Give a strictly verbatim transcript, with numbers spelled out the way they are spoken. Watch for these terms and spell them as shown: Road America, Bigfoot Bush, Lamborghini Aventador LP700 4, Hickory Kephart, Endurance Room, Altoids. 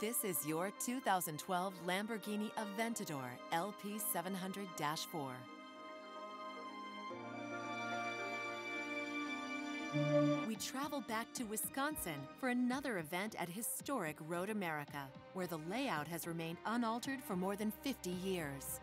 This is your two thousand twelve Lamborghini Aventador L P seven hundred dash four. We travel back to Wisconsin for another event at historic Road America, where the layout has remained unaltered for more than fifty years.